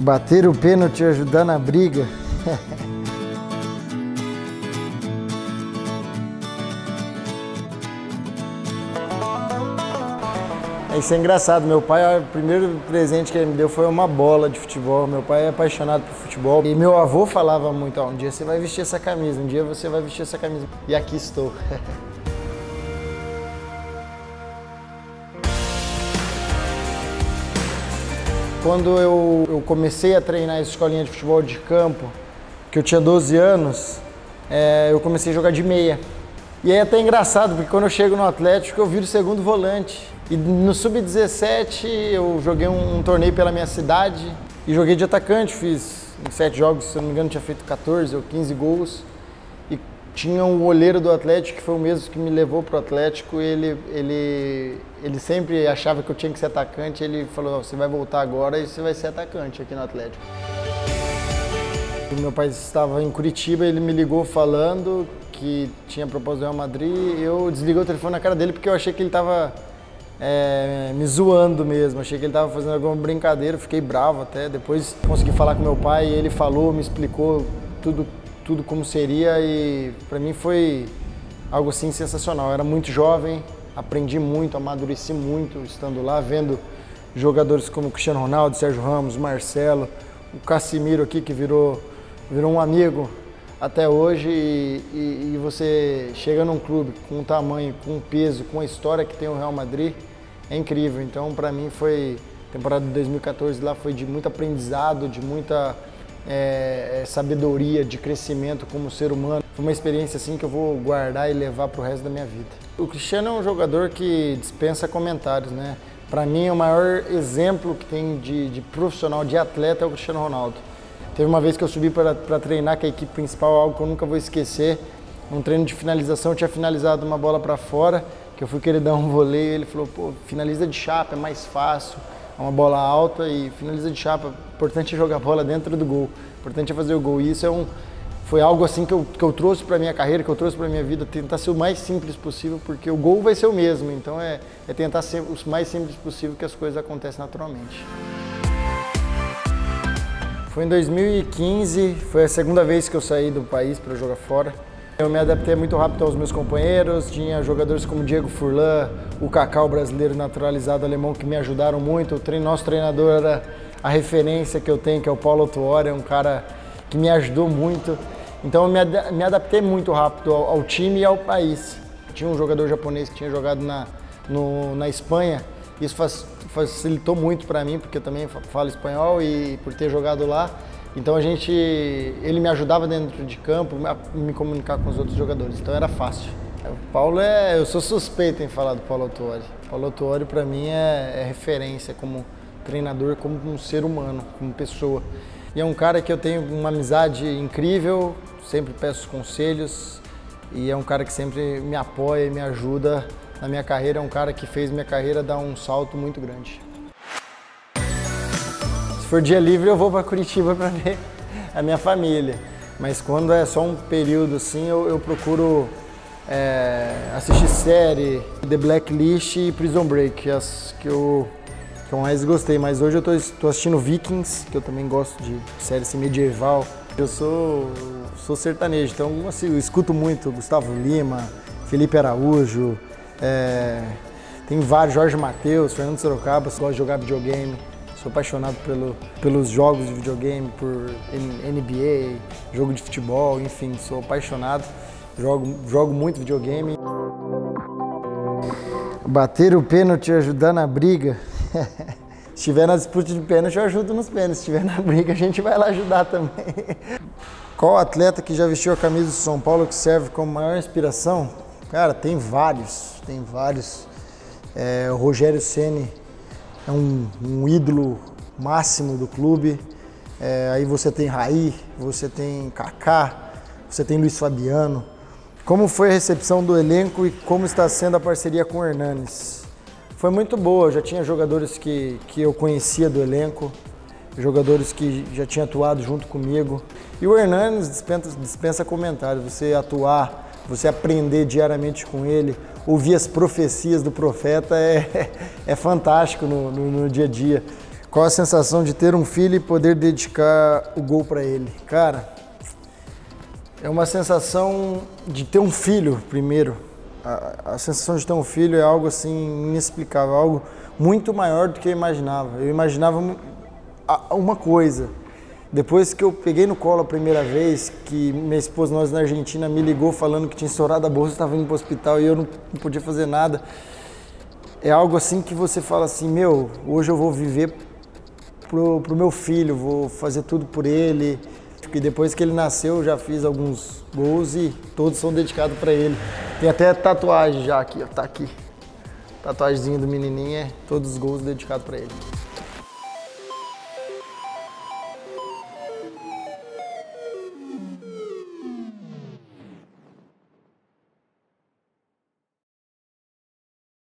Bater o pênalti e ajudar na briga. Isso é engraçado, meu pai, o primeiro presente que ele me deu foi uma bola de futebol. Meu pai é apaixonado por futebol e meu avô falava muito, um dia você vai vestir essa camisa, um dia você vai vestir essa camisa. E aqui estou. Quando eu comecei a treinar a escolinha de futebol de campo, que eu tinha 12 anos, eu comecei a jogar de meia. E aí é até engraçado, porque quando eu chego no Atlético, eu viro segundo volante. E no Sub-17 eu joguei um torneio pela minha cidade e joguei de atacante, fiz em 7 jogos, se eu não me engano, tinha feito 14 ou 15 gols. E tinha um olheiro do Atlético, que foi o mesmo que me levou pro Atlético, e ele sempre achava que eu tinha que ser atacante, ele falou, você vai voltar agora e você vai ser atacante aqui no Atlético. E meu pai estava em Curitiba, ele me ligou falando que tinha proposto do Real Madrid, eu desliguei o telefone na cara dele porque eu achei que ele estava... me zoando mesmo, achei que ele estava fazendo alguma brincadeira, fiquei bravo até. Depois consegui falar com meu pai, ele falou, me explicou tudo como seria e para mim foi algo assim sensacional. Eu era muito jovem, aprendi muito, amadureci muito estando lá, vendo jogadores como Cristiano Ronaldo, Sérgio Ramos, Marcelo, o Casemiro aqui que virou um amigo até hoje e você chega num clube com o tamanho, com o peso, com a história que tem o Real Madrid, é incrível. Então, para mim, foi a temporada de 2014 lá foi de muito aprendizado, de muita sabedoria, de crescimento como ser humano. Foi uma experiência assim que eu vou guardar e levar para o resto da minha vida. O Cristiano é um jogador que dispensa comentários, né? Para mim, o maior exemplo que tem de profissional, de atleta, é o Cristiano Ronaldo. Teve uma vez que eu subi para treinar com a equipe principal, algo que eu nunca vou esquecer. Num treino de finalização, eu tinha finalizado uma bola para fora, que eu fui querer dar um voleio, ele falou, pô, finaliza de chapa, é mais fácil, é uma bola alta e finaliza de chapa. O importante é jogar a bola dentro do gol, o importante é fazer o gol. E isso foi algo assim que eu trouxe para minha carreira, que eu trouxe para minha vida, tentar ser o mais simples possível, porque o gol vai ser o mesmo, então é tentar ser o mais simples possível que as coisas acontecem naturalmente. Foi em 2015, foi a segunda vez que eu saí do país para jogar fora. Eu me adaptei muito rápido aos meus companheiros, tinha jogadores como Diego Furlan, o Cacau, o brasileiro naturalizado alemão, que me ajudaram muito. O nosso treinador era a referência que eu tenho, que é o Paulo Autuori, é um cara que me ajudou muito. Então eu me adaptei muito rápido ao time e ao país. Tinha um jogador japonês que tinha jogado na Espanha, isso facilitou muito para mim, porque eu também falo espanhol e por ter jogado lá. Então ele me ajudava dentro de campo a me comunicar com os outros jogadores, então era fácil. O Paulo eu sou suspeito em falar do Paulo Autuori. O Paulo Autuori para mim é referência como treinador, como um ser humano, como pessoa. E é um cara que eu tenho uma amizade incrível, sempre peço conselhos e é um cara que sempre me apoia e me ajuda na minha carreira, é um cara que fez minha carreira dar um salto muito grande. Se for dia livre eu vou para Curitiba para ver a minha família, mas quando é só um período assim eu procuro assistir série The Blacklist e Prison Break, as que eu mais gostei, mas hoje eu estou assistindo Vikings, que eu também gosto de série assim, medieval. Eu sou sertanejo, então assim, eu escuto muito Gustavo Lima, Felipe Araújo, tem vários, Jorge Matheus, Fernando Sorocaba, gosto de jogar videogame, sou apaixonado pelos jogos de videogame, por NBA, jogo de futebol, enfim, sou apaixonado, jogo muito videogame. Bater o pênalti e ajudar na briga, se estiver na disputa de pênalti eu ajudo nos pênaltis, se estiver na briga a gente vai lá ajudar também. Qual atleta que já vestiu a camisa do São Paulo que serve como maior inspiração? Cara, tem vários. O Rogério Ceni é um ídolo máximo do clube. Aí você tem Raí, você tem Kaká, você tem Luiz Fabiano. Como foi a recepção do elenco e como está sendo a parceria com o Hernanes? Foi muito boa, já tinha jogadores que eu conhecia do elenco, jogadores que já tinham atuado junto comigo. E o Hernanes dispensa comentários, você atuar, você aprender diariamente com ele, ouvir as profecias do profeta é fantástico no dia a dia. Qual a sensação de ter um filho e poder dedicar o gol para ele? Cara, é uma sensação de ter um filho, primeiro. A sensação de ter um filho é algo assim inexplicável, algo muito maior do que eu imaginava. Eu imaginava uma coisa. Depois que eu peguei no colo a primeira vez, que minha esposa, nós na Argentina, me ligou falando que tinha estourado a bolsa, estava indo para o hospital e eu não podia fazer nada. É algo assim que você fala assim, meu, hoje eu vou viver pro meu filho, vou fazer tudo por ele. E depois que ele nasceu, eu já fiz alguns gols e todos são dedicados para ele. Tem até tatuagem já aqui, ó, tá aqui. Tatuagemzinha do menininho, todos os gols dedicados para ele.